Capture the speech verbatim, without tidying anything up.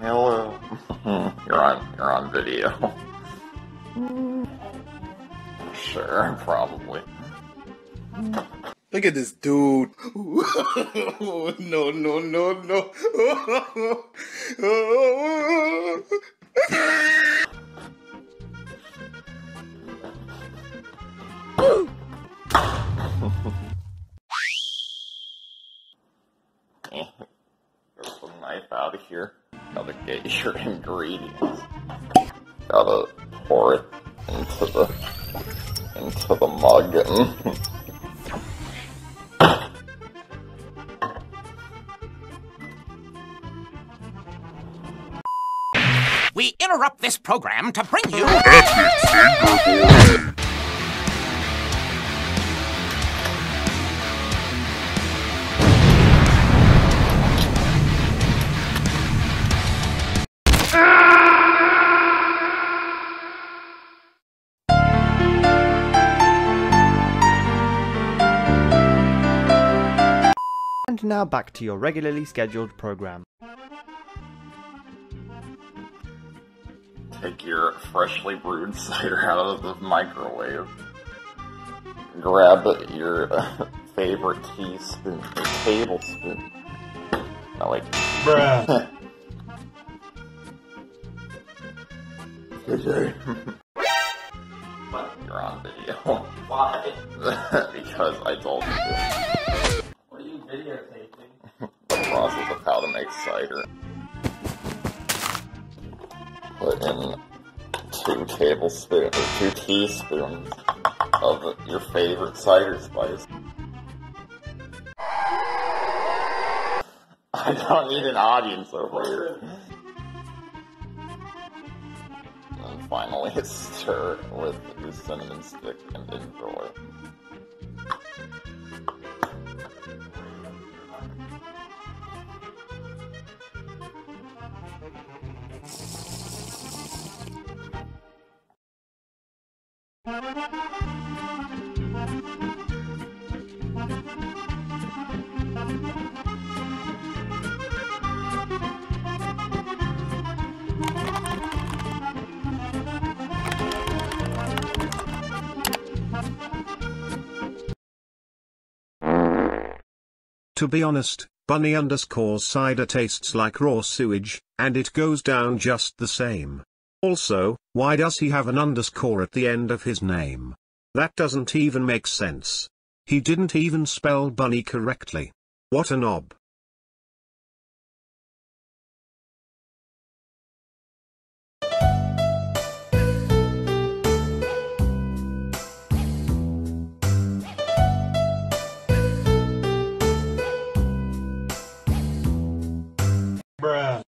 Hello. You're on, you're on video. Sure, probably. Look at this dude. No, no, no, no. Get the knife out of here. Gotta get your ingredients. Gotta pour it into the into the mug and we interrupt this program to bring you Epic Fingerboard! And now back to your regularly scheduled program. Take your freshly brewed cider out of the microwave. Grab your uh, favorite teaspoon, or tablespoon. Not like. Bruh! Good day. But you're on video. Why? Because I told you. What are you videotaping? The process of how to make cider. Put in two tablespoons or two teaspoons of your favorite cider spice. I don't need an audience over here. And finally, stir with your cinnamon stick and enjoy. To be honest, Bunni underscore cider tastes like raw sewage, and it goes down just the same. Also, why does he have an underscore at the end of his name? That doesn't even make sense. He didn't even spell Bunni correctly. What a knob. Bruh.